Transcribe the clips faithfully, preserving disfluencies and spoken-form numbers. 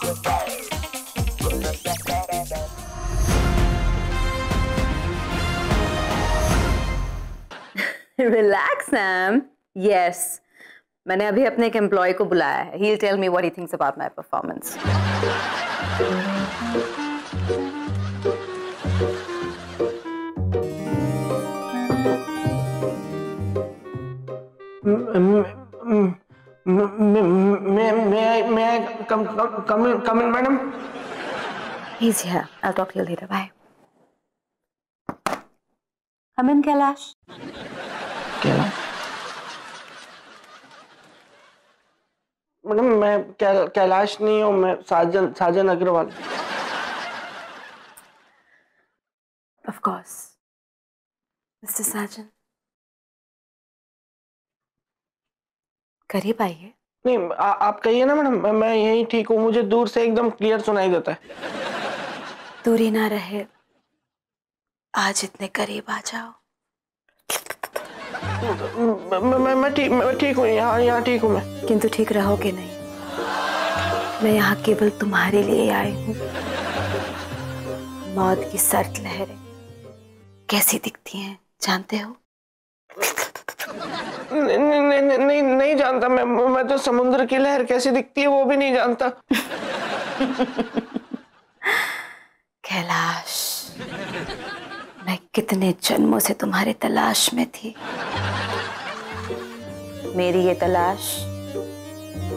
Relax, Sam. Yes. मैंने अभी अपने एक एम्प्लॉय को बुलाया है. He'll tell me what he thinks about my performance. May I come in, madam? He's here. I'll talk to you later. Bye. Come in, Kailash. Kailash? Madam मैं कैलाश नहीं हूँ, मैं Sajan Sajan Agarwal. Of course, mister Sajan. करीब आइए. नहीं आ, आप कहिए ना मैडम, मैं यही ठीक हूँ. मुझे दूर से एकदम क्लियर सुनाई देता है. दूरी ना रहे, आज इतने करीब आ जाओ. मैं मैं ठीक मैं ठीक हूँ, यहाँ यहाँ ठीक हूँ मैं. किंतु ठीक रहोगे नहीं. मैं यहाँ केवल तुम्हारे लिए आई हूँ. मौत की सर्द लहरें कैसी दिखती हैं जानते हो? नहीं नहीं नहीं नहीं जानता मैं. मैं तो समुद्र की लहर कैसी दिखती है वो भी नहीं जानता. कैलाश, मैं कितने जन्मों से तुम्हारे तलाश में थी. मेरी ये तलाश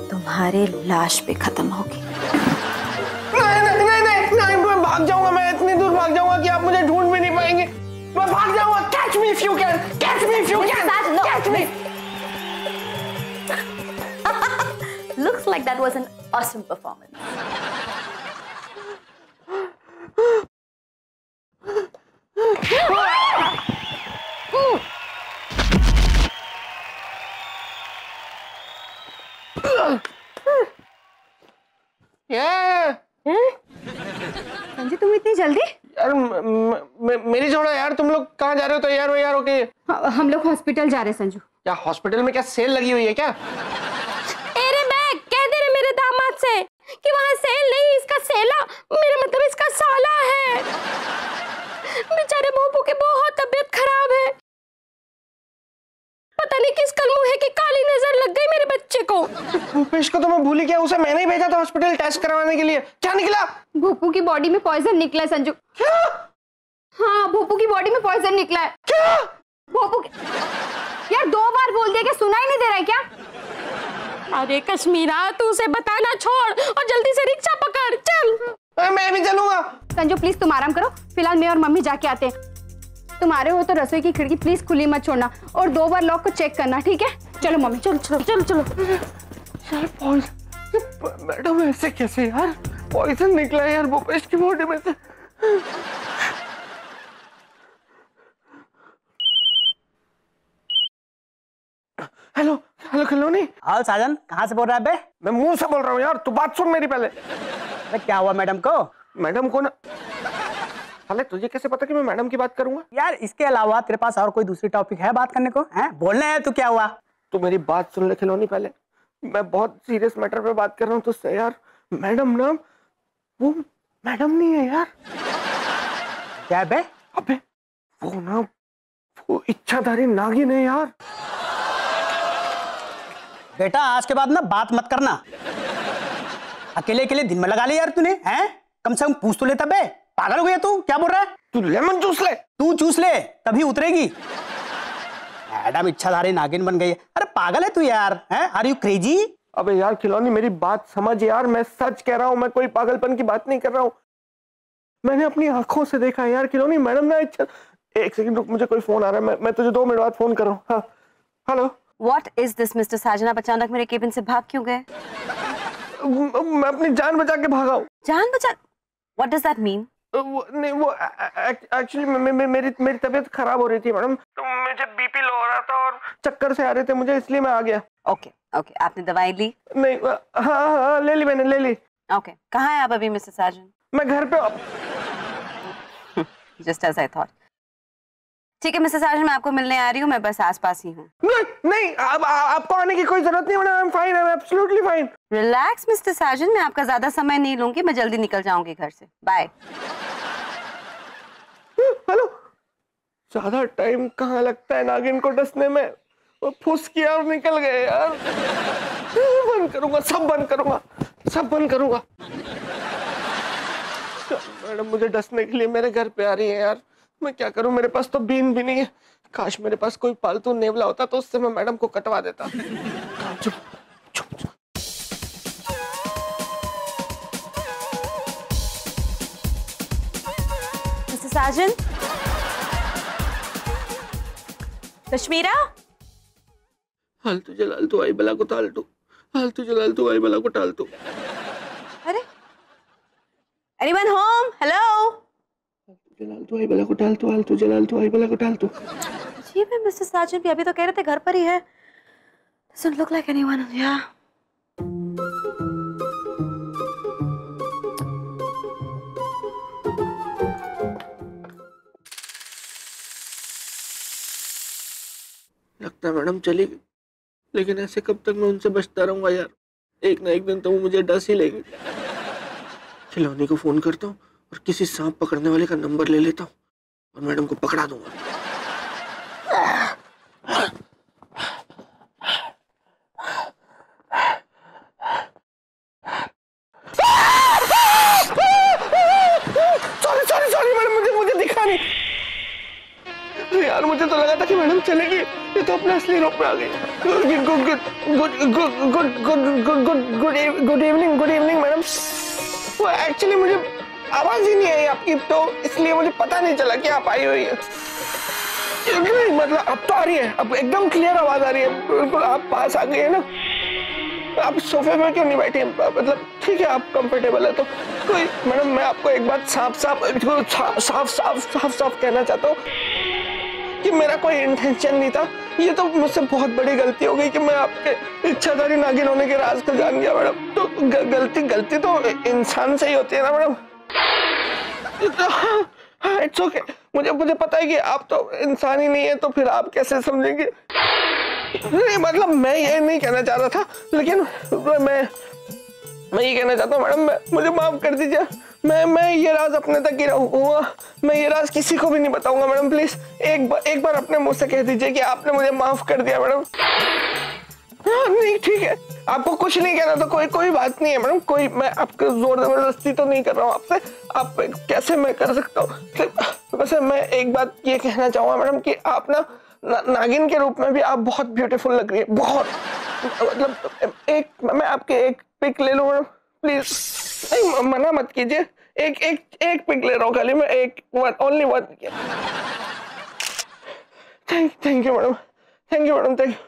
तुम्हारे लाश पे खत्म होगी. नहीं नहीं नहीं नहीं, नहीं मैं भाग जाऊंगा. मैं इतनी दूर भाग जाऊंगा कि आप मुझे ढूंढ भी नहीं पाएंगे. मैं भाग जाऊंगा. Catch me if you can, catch me if you can, catch me. Looks like that was an awesome performance. Yeah. Sanjay तुम इतनी जल्दी? यार मेरी छोड़ो यार, तुम लोग कहाँ जा रहे हो? तो यार वो यार ओके, हम लोग हॉस्पिटल जा रहे हैं संजू. क्या हॉस्पिटल में क्या सेल लगी हुई है क्या? अरे मैं कह दे रहे मेरे दामाद से कि वहाँ सेल नहीं, इसका सेला, मेरा मतलब इसका साला है. बेचारे मोबू के बहुत तबीयत खराब है. पता नहीं किस कल मुँह है कि काली नजर लग गई मेरे बच्चे को. भूपेश को तो मैं भूली क्या, उसे मैंने ही भेजा था हॉस्पिटल टेस्ट करवाने के लिए. क्या निकला? भूपू की बॉडी में पॉइजन निकला है संजू. क्या? हाँ, भूपू की बॉडी में पॉइजन निकला है. क्या? भूपू की... यार दो बार बोल दिया, क्या सुनाई नहीं दे रहा है क्या? अरे कश्मीरा तू उसे बताना छोड़ और जल्दी से रिक्शा पकड़ चल. मैं भी चलूंगा. संजू प्लीज तुम आराम करो, फिलहाल मैं और मम्मी जाके आते हैं. तुम्हारे हो तो रसोई की खिड़की प्लीज खुली मत छोड़ना और दो बार लॉक को चेक करना, ठीक है? चलो मम्मी, चलो चलो चलो चलो. यार पॉइजन, मैडम ऐसे कैसे यार? पॉइजन निकला यार भूपेश की बॉडी में से. Hello hello खिलोनी. हाँ साजन, कहाँ से बोल रहा है बे? मैं मुंह से बोल रहा हूँ यार, तू बात सुन मेरी पहले. अरे क्या हुआ मैडम को? मैडम को ना साले, तुझे कैसे पता कि मैं मैडम की बात करूंगा? यार इसके अलावा तेरे पास और कोई दूसरी टॉपिक है बात करने को? हैं बोलना है तो क्या हुआ? तू मेरी बात सुन ले खिलौनी पहले. मैं बहुत सीरियस मैटर पे बात कर रहा हूँ तुझसे यार. मैडम ना, वो मैडम नहीं है यार. क्या बे? अबे वो ना, वो इच्छाधारी नागिन है यार. बेटा आज के बाद ना बात मत करना. अकेले अकेले दिन में लगा लिया यार तूने. है कम से कम पूछ तो लेता बे. पागल हो गया तू? क्या बोल रहा है तू? लेमन चूस ले. तू चूस ले तभी उतरेगी. मैडम इच्छाधारी नागिन बन गई है. अरे पागल है तू यार. हैं आर यू क्रेजी? अबे यार खिलौनी मेरी बात समझ यार. मैं सच कह रहा हूँ, मैं कोई पागलपन की बात नहीं कर रहा हूँ. मैंने अपनी आंखों से देखा है यार खिलौनी. मैडम ना इच्छा... एक सेकंड रुक, मुझे कोई फोन आ रहा है. मैं, मैं तुझे दो मिनट बाद फोन कर रहा हूँ. Hello. What is this mister Sajan, आप अचानक मेरे केबिन से भाग क्यों गए? मैं अपनी जान बचा के भागा हूँ. जान बचा? What does that mean? वो नहीं, वो एक्चुअली मे, मे, मेरी मेरी तबीयत खराब हो रही थी मैडम, तो मुझे बीपी लो हो रहा था और चक्कर से आ रहे थे मुझे, इसलिए मैं आ गया. ओके ओके, आपने दवाई ली? नहीं. हाँ हाँ ले ली मैंने, ले ली. ओके, कहाँ है आप अभी मिस्टर साजन? मैं घर पे. Just as I thought. ठीक है मिसेस साजन, मैं आपको मिलने आ रही हूँ, मैं बस आसपास ही हूँ। नहीं नहीं, अब आपको आने की कोई जरूरत नहीं है, I am fine, I am absolutely fine. Relax mister Sajan, मैं आपका ज्यादा समय नहीं लूंगी, मैं जल्दी निकल जाऊंगी घर से, बाय। हेलो, ज्यादा टाइम कहाँ लगता है नागिन को डसने में, वो फुस किया और निकल गए यार। बंद करूंगा, सब बंद करूंगा, सब बंद करूंगा। मैडम मुझे डसने के लिए मेरे घर पे आ रही है यार, मैं क्या करूं, मेरे पास तो बीन भी नहीं है। काश मेरे पास कोई पालतू नेवला होता तो उससे मैं मैडम को कटवा देता। चुप चुप चुप। मिसेस साजन, कश्मीरा, हालतू जलालतू आई बला को टालतू, हालतू जलालतू आई बला को टालतू। अरे, एनीवन होम? हेलो, जलालतू आई बला को टालतू, हालतू जलालतू आई बला को टालतू। जी मैं मिस्टर साजन भी अभी तो कह रहे थे घर पर ही है। Doesn't look like anyone here. लगता है मैडम चली गई, लेकिन ऐसे कब तक मैं उनसे बचता रहूंगा यार, एक ना एक दिन तो वो मुझे डस ही लेंगे। खिलौनी को फोन करता हूँ और किसी सांप पकड़ने वाले का नंबर ले लेता हूँ और मैडम को पकड़ा दूंगा। सॉरी सॉरी सॉरी मैडम, मुझे मुझे दिखा नहीं। अरे यार मुझे तो लगा था कि मैडम चलेगी, ये तो अपना असली रूप में आ गई। Good good good good good good good good good good evening, good evening madam. वो एक्चुअली मुझे आवाज ही नहीं आई आपकी, तो इसलिए मुझे पता नहीं चला कि आप आई हुई है। नहीं मतलब अब तो आ रही है, अब एकदम क्लियर आवाज आ रही है, बिल्कुल आप पास आ गई है ना। आप सोफे पर क्यों नहीं बैठे, मतलब ठीक है आप कंफर्टेबल है तो कोई। मैडम मैं आपको एक बात साफ साफ साफ साफ साफ साफ कहना चाहता हूँ कि मेरा कोई इंटेंशन नहीं था, ये तो मुझसे बहुत बड़ी गलती हो गई कि मैं आपके इच्छाधारी नागिन होने के राज को जान गया मैडम। तो गलती गलती तो इंसान से ही होती है ना मैडम। तो हाँ हाँ इट्स ओके, मुझे मुझे पता है कि आप तो इंसान ही नहीं है, तो फिर आप कैसे समझेंगे। नहीं मतलब मैं ये नहीं कहना चाह रहा था, लेकिन मैं मैं ये कहना चाहता हूँ मैडम, मुझे माफ कर दीजिए। मैं मैं ये राज अपने तक ही रहूँगा, मैं ये राज किसी को भी नहीं बताऊंगा मैडम। प्लीज एक बार एक बार अपने मुंह से कह दीजिए कि आपने मुझे माफ कर दिया मैडम। हाँ नहीं ठीक है, आपको कुछ नहीं कहना तो कोई कोई बात नहीं है मैडम, कोई मैं आपको जोर जबरदस्ती तो नहीं कर रहा हूँ आपसे, आप कैसे मैं कर सकता हूँ। वैसे मैं एक बात ये कहना चाहूँगा मैडम कि आप ना ना, नागिन के रूप में भी आप बहुत ब्यूटीफुल लग रही है, बहुत मतलब। एक मैं आपके एक पिक ले लूं मैडम प्लीज, नहीं मना मत कीजिए, एक एक एक पिक ले रहा हूँ खाली मैं, एक one only one. Thank thank you madam, thank you madam, thank you.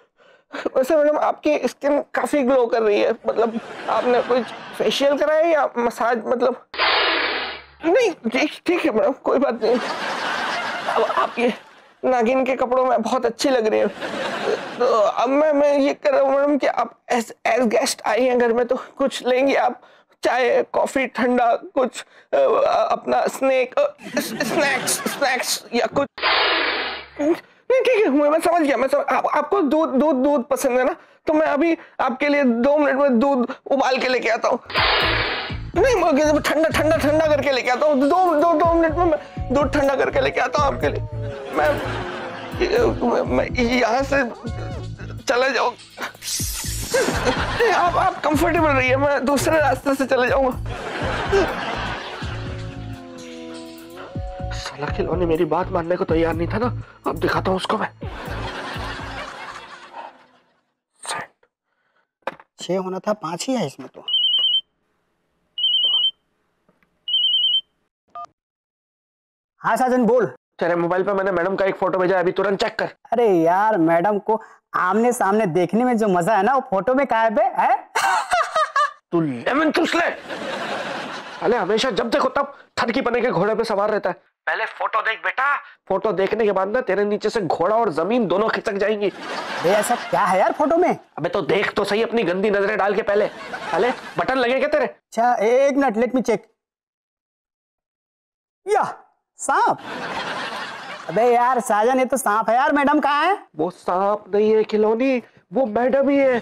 वैसे मैडम आपकी स्किन काफ़ी ग्लो कर रही है, मतलब आपने कोई फेशियल कराया या मसाज, मतलब। नहीं ठीक ठीक है मैडम, कोई बात नहीं। अब आप ये नागिन के कपड़ों में बहुत अच्छी लग रही है, तो अब मैं मैं ये कर रहा हूँ मैडम कि आप एज एज गेस्ट आई हैं घर में, तो कुछ लेंगी आप, चाय कॉफ़ी ठंडा कुछ, अपना स्नैक स्नैक्स स्नैक्स या कुछ। नहीं ठीक है मैं समझ गया, मैं समझ, आप, आपको दूध दूध दूध पसंद है ना, तो मैं अभी आपके लिए दो मिनट में दूध उबाल के लेके आता हूँ। नहीं ठंडा ठंडा ठंडा करके लेके आता हूँ, दो दो दो मिनट में मैं दूध ठंडा करके लेके आता हूँ आपके लिए। मैं मैं यहाँ से चला जाऊँ, आप आप कंफर्टेबल रहिए, मैं दूसरे रास्ते से चले जाऊँगा। साला खिलौने मेरी बात मानने को तैयार नहीं था ना, अब दिखाता हूँ उसको मैं। छह होना था, पांच ही है इसमें तो। हाँ साजन बोल। तेरे मोबाइल पे मैंने मैडम का एक फोटो भेजा है, अभी तुरंत चेक कर। अरे यार मैडम को आमने सामने देखने में जो मजा है ना, वो फोटो में गायब है। तू लेमन चूस ले। अरे हमेशा जब देखो तब थरकी पने के घोड़े पे सवार रहता है, पहले फोटो देख बेटा, फोटो देखने के बाद ना तेरे नीचे से घोड़ा और जमीन दोनों खिसक जाएंगी। अरे ऐसा क्या है यार फोटो में, अबे तो देख तो सही अपनी गंदी नजरें डाल के पहले। अरे बटन लगेगा तेरे। अच्छा एक मिनट लेट मी चेक। या सांप। अबे यार साजन ये तो सांप है यार। मैडम कहाँ है? वो सांप नहीं है खिलौनी, वो मैडम ही है।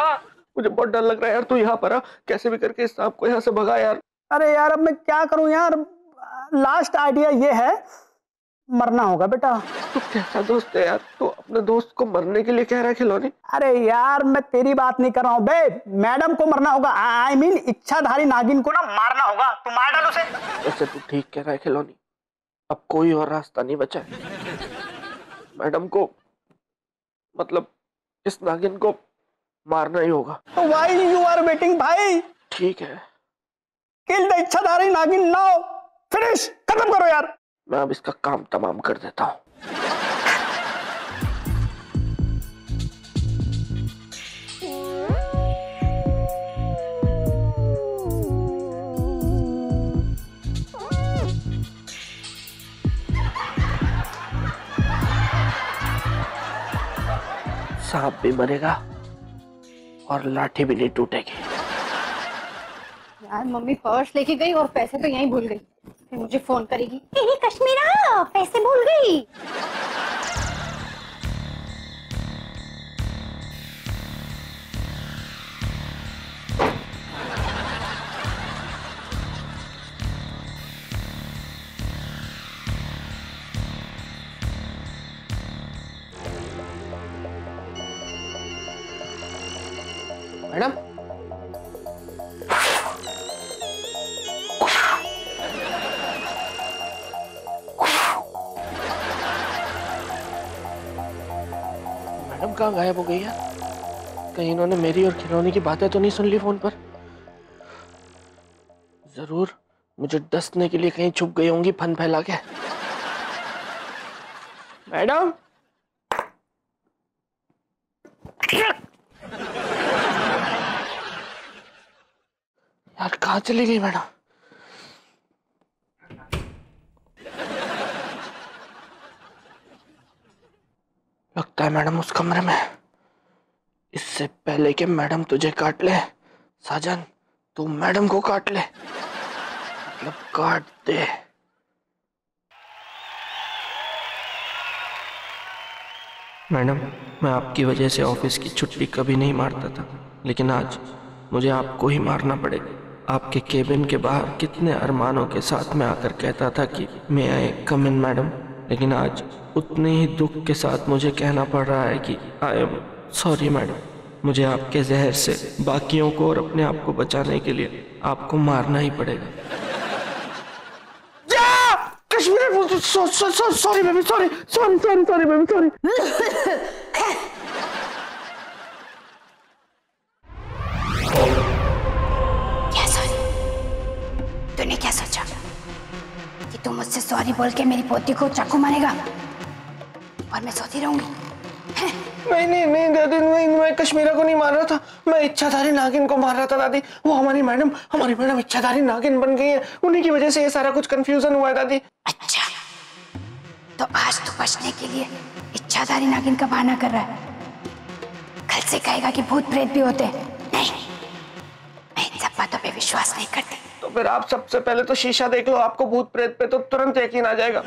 हाँ मुझे बहुत डर लग रहा है यार, तू यहाँ पर आ, कैसे भी करके इस सांप को यहाँ से भगा यार। अरे यार अब मैं क्या करूँ यार, लास्ट आइडिया ये है, मरना होगा बेटा। तू कैसा दोस्त है यार, तू अपने दोस्त को मरने के लिए कह रहा है खिलौनी? अरे यार मैं तेरी बात नहीं कर रहा हूँ बे, मैडम को मरना होगा, आई मीन इच्छाधारी नागिन को ना मारना होगा, तू मार डाल उसे। वैसे तू ठीक कह रहा है खिलौनी, अब कोई और रास्ता नहीं बचा है। मैडम को मतलब इस नागिन को मारना ही होगा। तो व्हाई यू आर वेटिंग भाई? ठीक है, किल द इच्छाधारी नागिन नाउ, फिनिश, खत्म करो यार। मैं अब इसका काम तमाम कर देता हूँ। सांप भी मरेगा और लाठी भी नहीं टूटेगी। यार मम्मी पर्स लेके गई और पैसे तो यहीं भूल गई, फिर मुझे फोन करेगी, तेरी कश्मीरा पैसे भूल गई। मैडम मैडम कहाँ गायब हो गई है? कहीं इन्होंने मेरी और खिलौनी की बातें तो नहीं सुन ली फोन पर? जरूर मुझे डसने के लिए कहीं छुप गई होंगी फन फैला के। मैडम यार कहाँ चली गई मैडम? लगता है मैडम उस कमरे में। इससे पहले कि मैडम तुझे काट ले साजन, तू मैडम को काट ले, मतलब काट दे। मैडम मैं आपकी वजह से ऑफिस की छुट्टी कभी नहीं मारता था, लेकिन आज मुझे आपको ही मारना पड़ेगा। आपके केबिन के बाहर कितने अरमानों के साथ मैं आकर कहता था कि मे आई कम इन मैडम, लेकिन आज उतने ही दुख के साथ मुझे कहना पड़ रहा है कि आई एम सॉरी मैडम। मुझे आपके जहर से बाकियों को और अपने आप को बचाने के लिए आपको मारना ही पड़ेगा। Kashmir sorry baby, sorry sorry sorry sorry baby sorry. तूने क्या सोचा कि तू मुझसे सॉरी बोल के मेरी पोती को चाकू मारेगा और मैं सोती रहूंगी? नहीं नहीं नहीं दादी, नहीं, मैं कश्मीरा को नहीं मार रहा था, मैं इच्छाधारी नागिन को मार रहा था दादी। वो हमारी मैडम हमारी मैडम इच्छाधारी नागिन बन गई है, उन्हीं की वजह से ये सारा कुछ कंफ्यूजन हुआ है दादी। अच्छा तो आज तू बचने के लिए इच्छाधारी नागिन का बहाना कर रहा है, कल से कहेगा कि भूत प्रेत भी होते हैं। नहीं मैं इन सब बातों पर विश्वास नहीं करती। तो फिर आप सबसे पहले तो शीशा देख लो, आपको भूत प्रेत पे तो तुरंत यकीन आ जाएगा।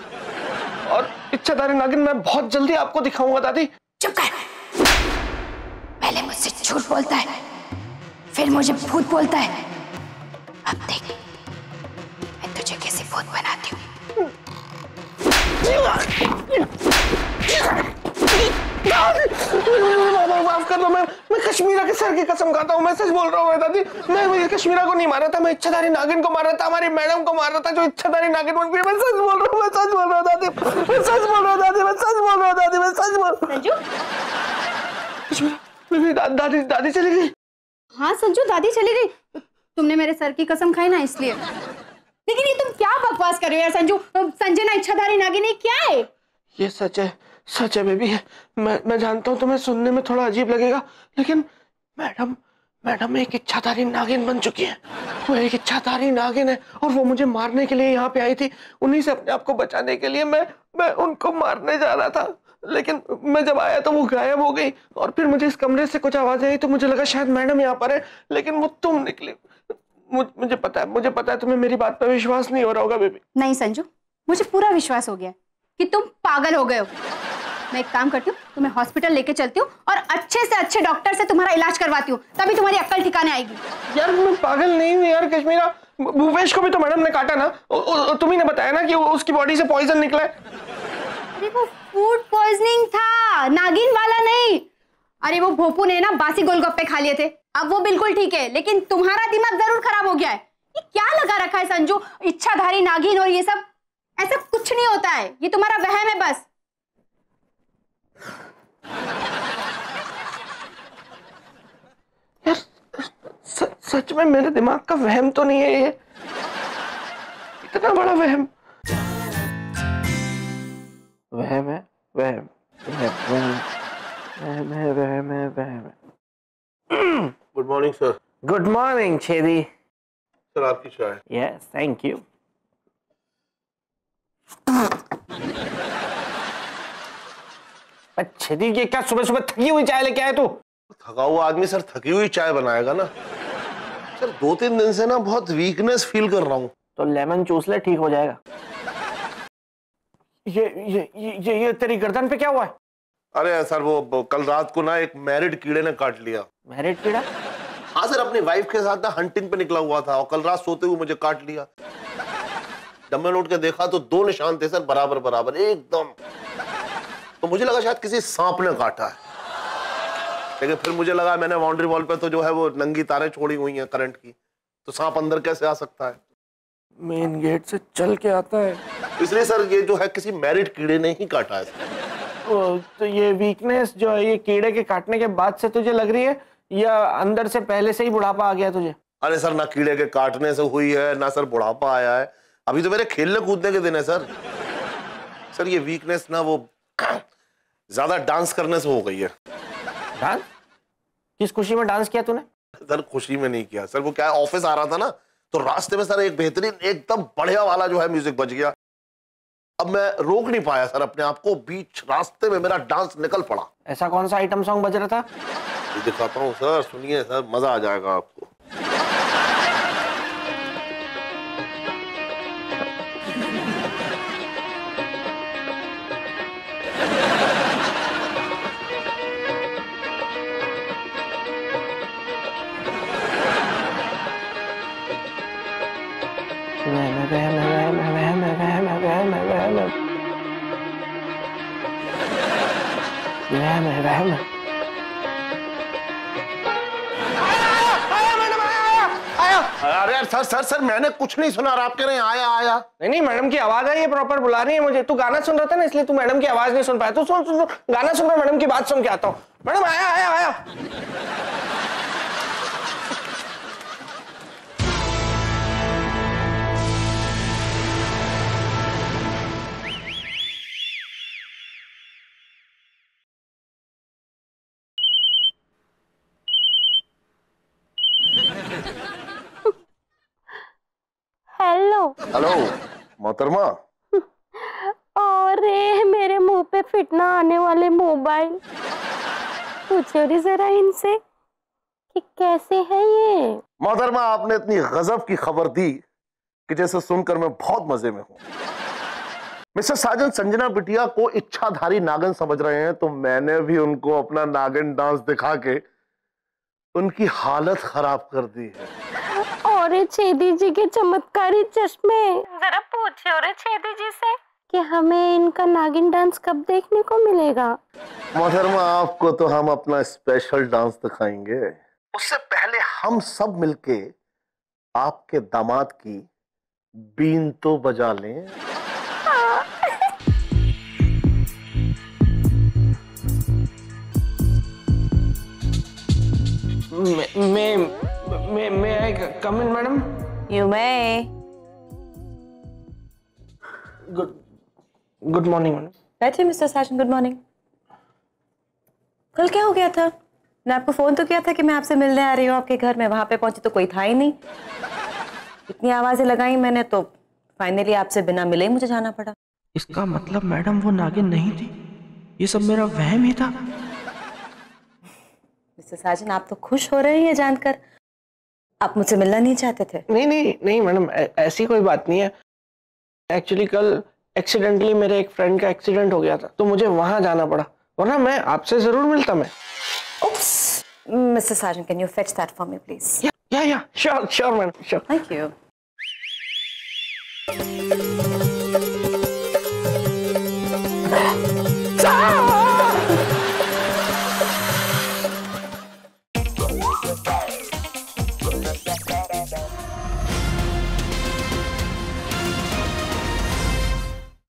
और इच्छाधारी नागिन मैं बहुत जल्दी आपको दिखाऊंगा दादी। चुप कर, पहले मुझसे झूठ बोलता है फिर मुझे भूत बोलता है, अब देख मैं तुझे कैसे भूत बनाती हूँ। माफ कर दो मैम, मैं कश्मीरा के सर की कसम खाता हूँ, मैं सच बोल रहा हूँ दादी। मैं मुझे कश्मीरा को नहीं मारा था, मैं इच्छाधारी नागिन को मारा था, हमारी मैडम को मारा था जो इच्छाधारी नागिन बन गई। मैं सच बोल रहा हूँ, मैं सच बोल रहा हूँ दादी, मैं सच बोल रहा हूँ दादी, मैं सच बोल रहा हूँ दादी, मैं सच बोल रहा हूँ। दादी दादी चली गई। हाँ संजू दादी चली गई, तुमने मेरे सर की कसम खाई ना इसलिए। लेकिन ये तुम क्या बकवास कर रहे हो यार संजू, संजय ना इच्छाधारी नागिन क्या है? ये सच है, सच है बेबी है। मैं मैं जानता हूँ तुम्हें सुनने में थोड़ा अजीब लगेगा, लेकिन मैडम मैडम एक इच्छाधारी नागिन बन चुकी है। वो एक इच्छाधारी नागिन है और वो मुझे मारने के लिए यहाँ पे आई थी। उन्हीं से अपने आप को बचाने के लिए मैं मैं उनको मारने जा रहा था, लेकिन मैं जब आया तो वो गायब हो गई। और फिर मुझे इस कमरे से कुछ आवाज आई तो मुझे लगा शायद मैडम यहाँ पर है, लेकिन वो तुम निकली। मुझे पता है मुझे पता है तुम्हें मेरी बात पर विश्वास नहीं हो रहा होगा बेबी। नहीं संजू मुझे पूरा विश्वास हो गया, कि तुम पागल हो गए हो। मैं एक काम करती हूँ, तुम्हें हॉस्पिटल लेके चलती हूँ और अच्छे से अच्छे डॉक्टर से तुम्हारा इलाज करवाती हूँ, तभी तुम्हारी अक्ल ठिकाने आएगी। यार मैं पागल नहीं हूँ यार कश्मीरा, भूपेश को भी तो मैडम ने काटा ना, तुम्ही ने बताया ना कि उसकी बॉडी से पॉइजन निकला है। अरे वो फूड पॉइजनिंग था, नागिन वाला नहीं। अरे वो भोपू ने ना बासी गोलगप्पे खा लिए थे, अब वो बिल्कुल ठीक है, लेकिन तुम्हारा दिमाग जरूर खराब हो गया है। ये क्या लगा रखा है संजू, इच्छाधारी नागिन और ये सब, ऐसा कुछ नहीं होता है, ये तुम्हारा वहम है बस। यार स, सच में मेरे दिमाग का वहम तो नहीं है ये, इतना बड़ा वहम। वहम है वहम, वहम वहम है वहम है वहम है। Good morning sir. Good morning Chhedi sir, आपकी चाय। Yes thank you. अच्छा दी, ये क्या सुबह सुबह थकी हुई चाय लेके आए तू? थका हुआ आदमी सर थकी हुई चाय बनाएगा ना। सर दो तीन दिन से ना बहुत वीकनेस फील कर रहा हूँ। तो लेमन चूस ले, ठीक हो जाएगा। ये ये ये ये तेरी गर्दन पे क्या हुआ है? अरे सर वो कल रात को ना एक मैरिड कीड़े ने काट लिया। मैरिड कीड़ा? हाँ सर, अपनी वाइफ के साथ ना हंटिंग पे निकला हुआ था और कल रात सोते हुए मुझे काट लिया। जब मैं उठ के देखा तो दो निशान थे सर, बराबर बराबर एकदम, तो मुझे लगा शायद किसी सांप ने काटा है, लेकिन फिर मुझे लगा मैंने बाउंड्री वॉल पे तो जो है वो नंगी तारें छोड़ी हुई हैं करंट की, तो सांप अंदर कैसे आ सकता है? मेन गेट से चल के आता है, इसलिए सर ये जो है किसी मैरिड कीड़े ने ही काटा है। ओ, तो ये वीकनेस जो है ये कीड़े के काटने के बाद से तुझे लग रही है या अंदर से पहले से ही बुढ़ापा आ गया तुझे? अरे सर ना कीड़े के काटने से हुई है ना सर बुढ़ापा आया है, अभी तो मेरे खेलने कूदने के दिन है सर। सर ये वीकनेस ना वो ज्यादा डांस करने से हो गई है। डांस? किस खुशी में डांस किया तूने? सर खुशी में नहीं किया सर, वो क्या है ऑफिस आ रहा था ना, तो रास्ते में सर एक बेहतरीन एकदम बढ़िया वाला जो है म्यूजिक बज गया, अब मैं रोक नहीं पाया सर अपने आप को, बीच रास्ते में मेरा डांस निकल पड़ा। ऐसा कौन सा आइटम सॉन्ग बज रहा था? ये दिखाता हूँ सर, सुनिए सर, मजा आ जाएगा आपको। अरे यार सर सर सर मैंने कुछ नहीं सुना, आप कह रहे हैं आया आया। नहीं नहीं मैडम की आवाज आई है, प्रॉपर बुला रही है मुझे। तू गाना सुन रहा था ना इसलिए तू मैडम की आवाज नहीं सुन पाया। तू सुन सुन गाना सुन रहा, मैडम की बात सुन के आता हूँ। मैडम आया आया आया। हेलो मोहतरमा। और मेरे मुंह पे फिटना आने वाले मोबाइल, पूछो जरा इनसे कि कैसे है ये। मोहतरमा आपने इतनी गजब की खबर दी कि जैसे सुनकर मैं बहुत मजे में हूँ। मिस्टर साजन संजना बिटिया को इच्छाधारी नागिन समझ रहे हैं, तो मैंने भी उनको अपना नागिन डांस दिखा के उनकी हालत खराब कर दी है। और छेदी जी के चमत्कारी चश्मे, जरा पूछे और छेदी जी से कि हमें इनका नागिन डांस कब देखने को मिलेगा। मोहतरमा आपको तो हम अपना स्पेशल डांस दिखाएंगे, उससे पहले हम सब मिलके आपके दामाद की बीन तो बजा लें। हाँ। May, may I come in, madam? You may. Good, good morning, madam. बैठिए मिस्टर साजन, गुड मॉर्निंग। कल क्या हो गया था? मैं आपको फोन तो किया था कि मैं आपसे मिलने आ रही हूँ आपके घर में, वहाँ पे पहुँची तो कोई था ही नहीं। इतनी आवाजें लगाई मैंने तो फाइनली आपसे बिना मिले ही मुझे जाना पड़ा। इसका मतलब मैडम वो नागिन नहीं थी, ये सब मेरा वहम ही था। मिस्टर साजन आप तो खुश हो रहे हैं जानकर, आप मुझसे मिलना नहीं चाहते थे? नहीं नहीं नहीं मैडम ऐसी कोई बात नहीं है। एक्चुअली कल एक्सीडेंटली मेरे एक फ्रेंड का एक्सीडेंट हो गया था तो मुझे वहां जाना पड़ा, वरना मैं आपसे जरूर मिलता। मैं mister Sajan, can you fetch that for me, please? Yeah, yeah, yeah. Sure, sure, ma'am. Sure. Thank you.